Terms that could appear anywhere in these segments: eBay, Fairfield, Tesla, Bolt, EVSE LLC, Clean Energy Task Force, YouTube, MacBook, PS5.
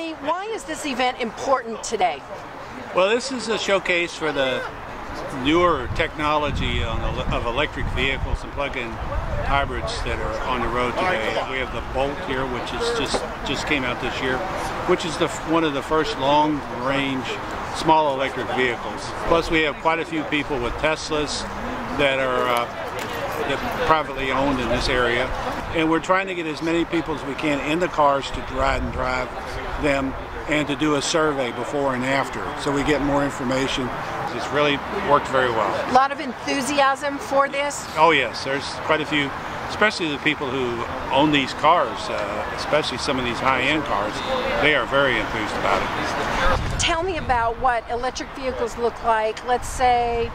Lee, why is this event important today? Well, this is a showcase for the newer technology of electric vehicles and plug-in hybrids that are on the road today. We have the Bolt here, which is just came out this year, which is one of the first long-range small electric vehicles. Plus, we have quite a few people with Teslas that are privately owned in this area, and we're trying to get as many people as we can in the cars to ride and drive them, and to do a survey before and after, so we get more information. It's really worked very well. A lot of enthusiasm for this? Oh yes, there's quite a few, especially the people who own these cars, especially some of these high-end cars. They are very enthused about it. Tell me about what electric vehicles look like, let's say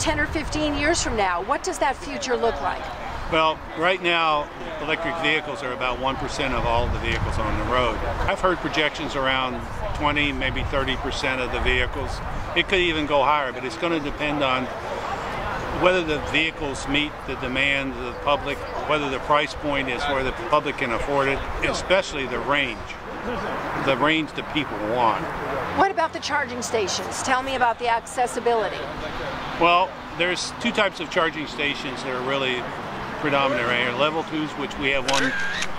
10 or 15 years from now. What does that future look like? Well, right now, electric vehicles are about 1% of all the vehicles on the road. I've heard projections around 20, maybe 30% of the vehicles. It could even go higher, but it's going to depend on whether the vehicles meet the demand of the public, whether the price point is where the public can afford it, especially the range that people want. What about the charging stations? Tell me about the accessibility. Well, there's two types of charging stations that are really predominant right here. Level 2s, which we have one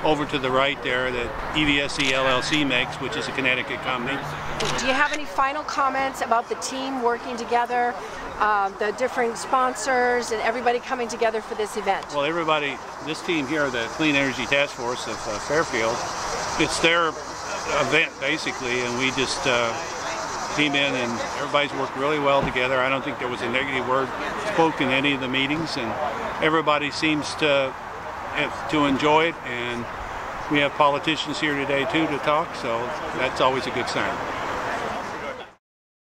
over to the right there that EVSE LLC makes, which is a Connecticut company. Do you have any final comments about the team working together, the different sponsors, and everybody coming together for this event? Well, everybody, this team here, the Clean Energy Task Force of Fairfield, it's their event basically, and we just came in and everybody's worked really well together. I don't think there was a negative word spoken in any of the meetings, and everybody seems to enjoy it, and we have politicians here today too to talk, so that's always a good sign.